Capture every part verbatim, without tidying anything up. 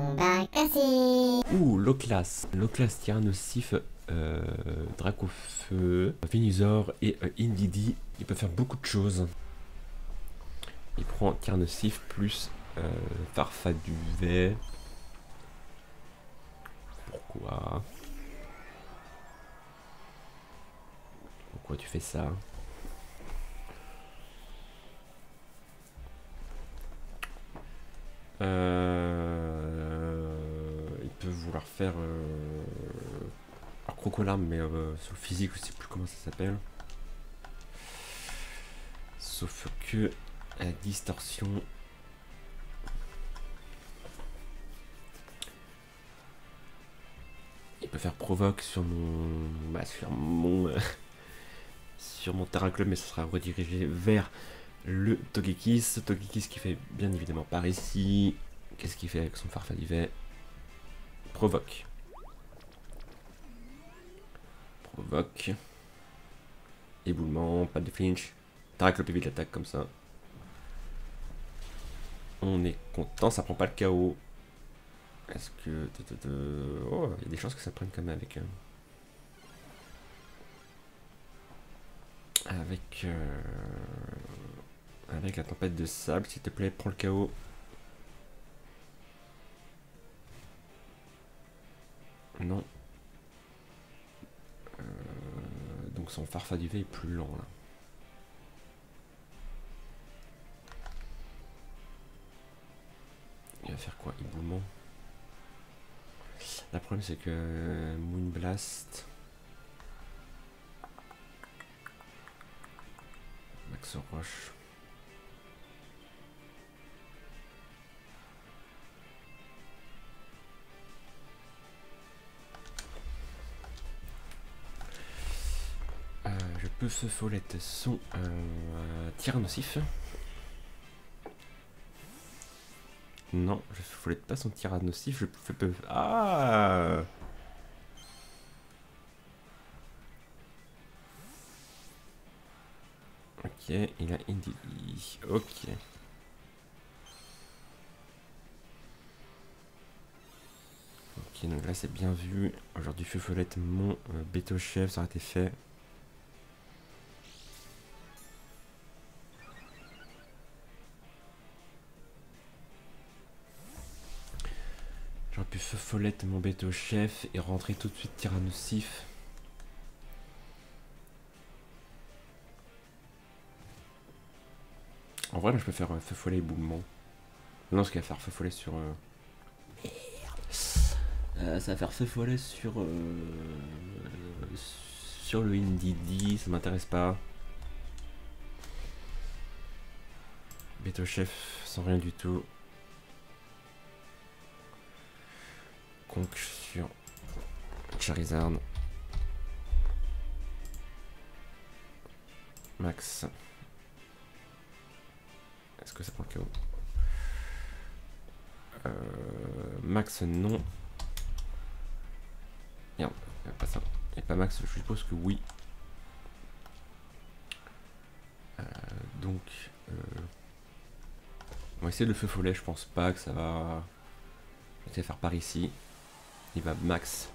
combat classique. Ouh, Loclas. Loclas, Tyranocif, euh, Dracofeu, Vénusaur et euh, Indeedee. Il peut faire beaucoup de choses. Il prend Tyranocif plus euh, Farfaduvet. Pourquoi Pourquoi tu fais ça? Euh, il peut vouloir faire euh, un crocolarme, mais euh, sur le physique, je sais plus comment ça s'appelle. Sauf que la distorsion. Il peut faire provoque sur mon, bah, sur mon, euh, sur mon Terraclope, mais ça sera redirigé vers le Togekiss, Togekiss qui fait bien évidemment par ici. Qu'est-ce qu'il fait avec son Farfaduvet? Provoque. Provoque. Éboulement, pas de flinch. Terraclope évite l'attaque comme ça. On est content, ça prend pas le chaos. Est-ce que... Oh, il y a des chances que ça prenne quand même avec... Avec... Euh... Avec la tempête de sable, s'il te plaît, prends le chaos. Non. Euh, donc son Farfaduvet est plus lent là. Il va faire quoi, Éboulement? Le problème c'est que Moonblast... Max Roche... Feu follette sont un euh, Tyranocif. Non, je feu follette pas son Tyranocif, je fais peu. Ah, ok, il a Indeedee. Ok. Ok, donc là c'est bien vu. Aujourd'hui feu follette mon euh, Bétochef, ça aurait été fait. J'aurais pu feu follette mon Bétochef et rentrer tout de suite Tyranocif. En vrai, là, je peux faire euh, feu follet et Éboulement. Non, ce qu'il va faire feu follet sur. Euh... Euh, ça va faire feu follet sur. Euh... Euh, sur le Indeedee, ça m'intéresse pas. Bétochef sans rien du tout. Conque sur Charizard. Max. Est-ce que ça prend le chaos? euh, Max, non. Merde, pas ça. Et pas Max, je suppose que oui. Euh, donc, euh, on va essayer le feu follet, je pense pas que ça va. Je vais faire par ici. Il va max.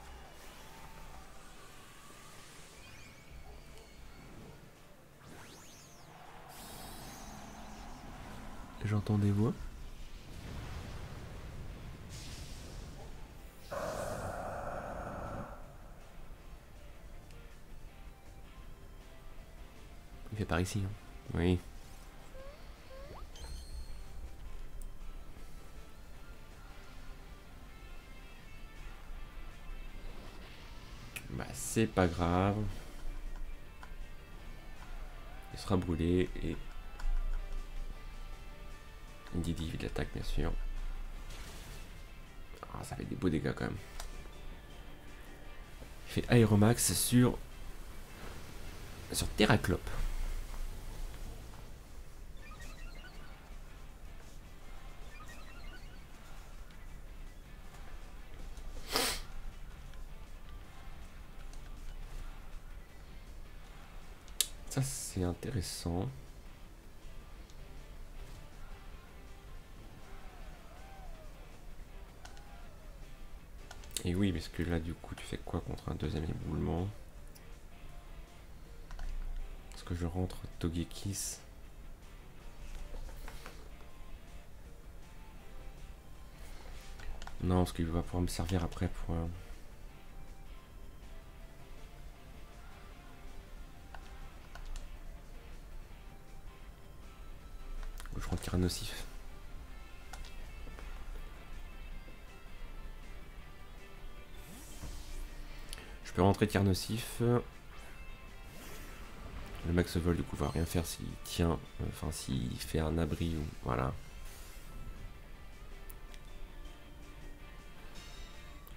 J'entends des voix. Il fait par ici, hein. Oui. C'est pas grave. Il sera brûlé et... Indeedee évite l'attaque bien sûr. Ah, ça fait des beaux dégâts quand même. Il fait aéromax sur... Sur Terraclope. C'est intéressant. Et oui, parce que là, du coup, tu fais quoi contre un deuxième éboulement? Est-ce que je rentre Togekiss? Non, parce qu'il va pouvoir me servir après pour... Euh... Je rentre Tyranocif. Je peux rentrer Tyranocif. Le max vol du coup va rien faire s'il tient, enfin s'il fait un abri ou voilà.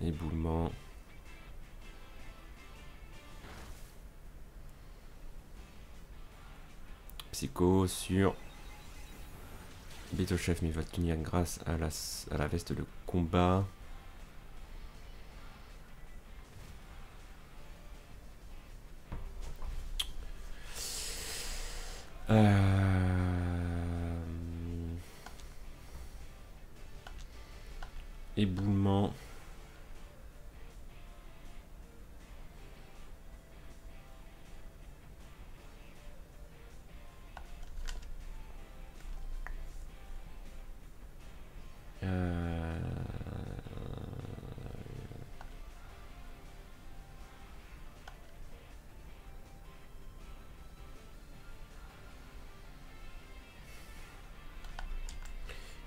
Éboulement. Psycho sur Bétochef, mais il va tenir grâce à la, à la veste de combat. Euh... Éboulement.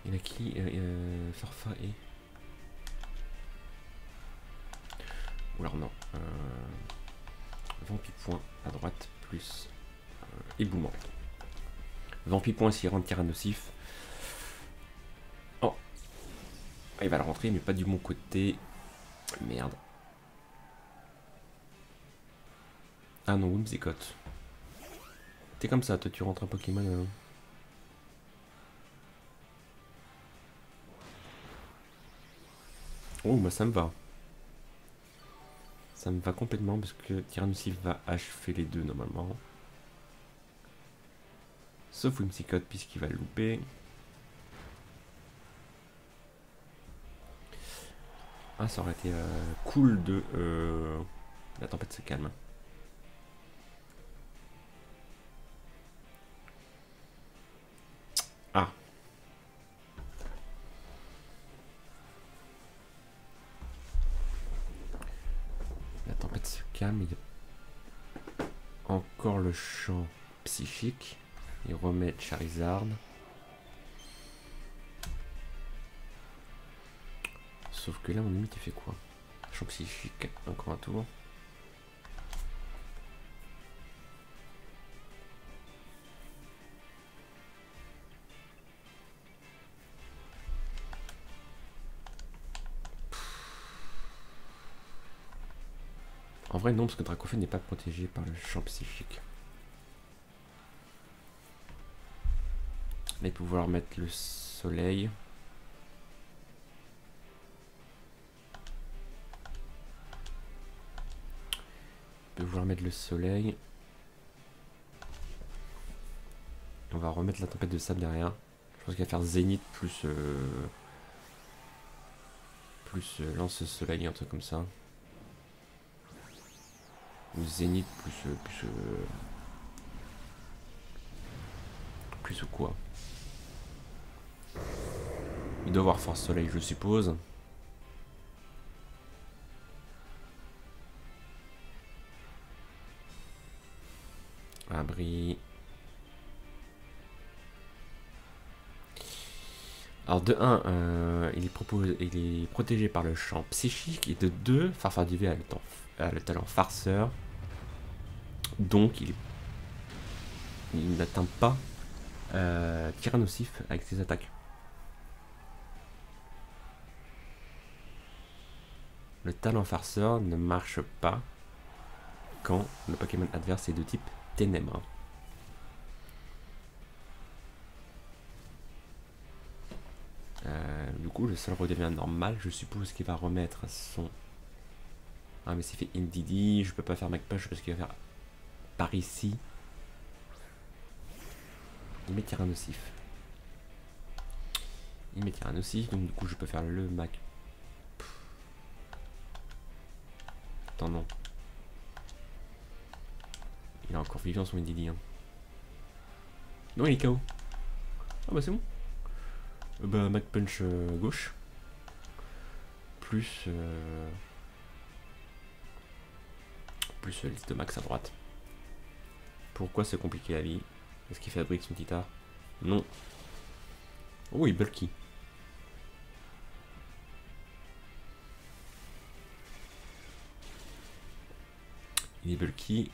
Il a qui euh, euh, Farfa et... Ou alors non. Euh... Vampi point à droite plus euh, Éboumant. Vampi point s'il rentre Tyranocif. Oh, il va le rentrer mais pas du bon côté. Merde. Ah non, Whimsicott. T'es comme ça, toi tu rentres un Pokémon... Euh... Oh, bah ça me va. Ça me va complètement parce que Tyranocif va achever les deux normalement. Sauf Whimsicott puisqu'il va le louper. Ah, ça aurait été euh, cool de... Euh... La tempête se calme. Ah. Il y a encore le champ psychique. Il remet Charizard. Sauf que là, mon limite, il fait quoi? Champ psychique, encore un tour. En vrai non, parce que Dracofeu n'est pas protégé par le champ psychique. Là, il peut vouloir mettre le soleil. Il peut vouloir mettre le soleil. On va remettre la tempête de sable derrière. Je pense qu'il va faire zénith plus... Euh, plus euh, lance soleil, un truc comme ça. Ou zénith plus euh, plus euh, plus quoi. Il doit avoir force soleil, je suppose. Abri. Alors de un, euh, il, est propose, il est protégé par le champ psychique, et de deux, Farfaduvet a le temps. Euh, le talent farceur, donc il, il n'atteint pas euh, Tyranocif avec ses attaques. Le talent farceur ne marche pas quand le Pokémon adverse est de type ténèbre. Euh, du coup, le sol redevient normal. Je suppose qu'il va remettre son... Ah mais c'est fait Indeedee, je peux pas faire MacPush parce qu'il va faire par ici. Il met Tyranocif. Il met Tyranocif, donc du coup je peux faire le Mac. Attends, non. Il a encore vivant son Indeedee. Hein. Non, il est K O. Ah bah c'est bon. Euh, bah, Mach Punch euh, gauche. Plus... Euh... Plus euh, liste de max à droite. Pourquoi c'est compliqué la vie? Est-ce qu'il fabrique son petit art? Non. Oh, il bulky. Il est bulky.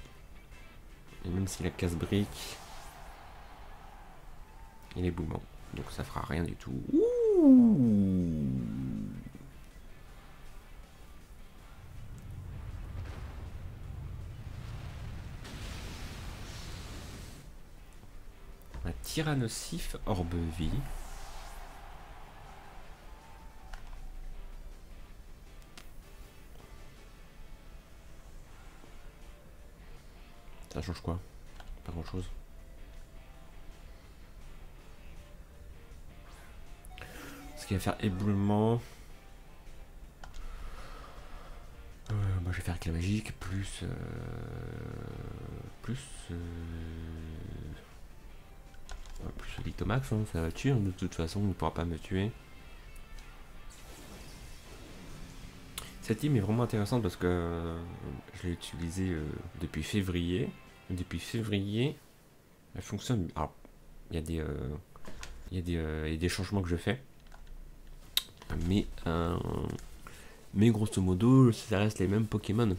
Et même s'il a casse brique, il est boumant. Donc ça fera rien du tout. Ouh. Un Tyranocif orbe vie. Ça change quoi? Pas grand chose. Est-ce qu'il va faire éboulement? euh, Moi je vais faire avec la magique, plus... Euh, plus... Euh, plus le Dynamax, hein, ça va tuer, de toute façon on ne pourra pas me tuer. Cette team est vraiment intéressante parce que je l'ai utilisée euh, depuis février. Depuis février, elle fonctionne. Alors, il y a des, euh, y a des, euh, y a des changements que je fais. Mais, euh, mais grosso modo, ça reste les mêmes Pokémon.